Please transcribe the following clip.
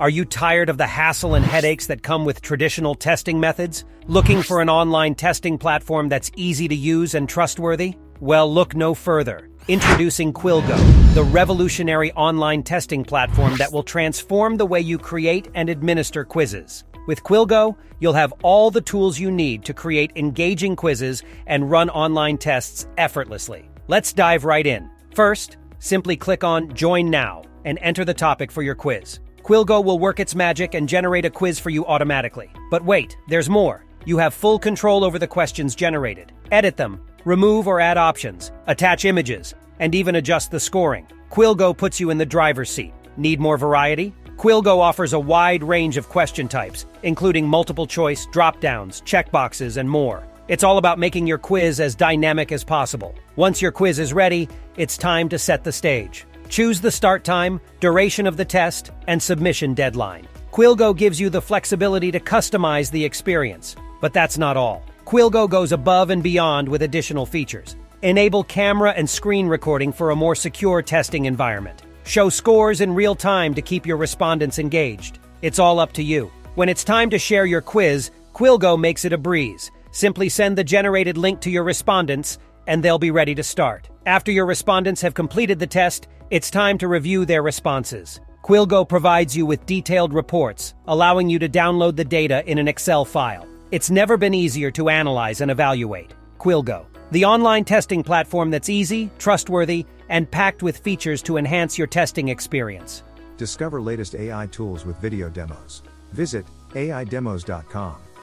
Are you tired of the hassle and headaches that come with traditional testing methods? Looking for an online testing platform that's easy to use and trustworthy? Well, look no further. Introducing Quillgo, the revolutionary online testing platform that will transform the way you create and administer quizzes. With Quillgo, you'll have all the tools you need to create engaging quizzes and run online tests effortlessly. Let's dive right in. First, simply click on Join Now and enter the topic for your quiz. Quillgo will work its magic and generate a quiz for you automatically. But wait, there's more. You have full control over the questions generated. Edit them, remove or add options, attach images, and even adjust the scoring. Quillgo puts you in the driver's seat. Need more variety? Quillgo offers a wide range of question types, including multiple choice, drop-downs, checkboxes, and more. It's all about making your quiz as dynamic as possible. Once your quiz is ready, it's time to set the stage. Choose the start time, duration of the test, and submission deadline. Quillgo gives you the flexibility to customize the experience. But that's not all. Quillgo goes above and beyond with additional features. Enable camera and screen recording for a more secure testing environment. Show scores in real time to keep your respondents engaged. It's all up to you. When it's time to share your quiz, Quillgo makes it a breeze. Simply send the generated link to your respondents, and they'll be ready to start. After your respondents have completed the test, it's time to review their responses. Quillgo provides you with detailed reports, allowing you to download the data in an Excel file. It's never been easier to analyze and evaluate. Quillgo, the online testing platform that's easy, trustworthy, and packed with features to enhance your testing experience. Discover latest AI tools with video demos. Visit AIDemos.com.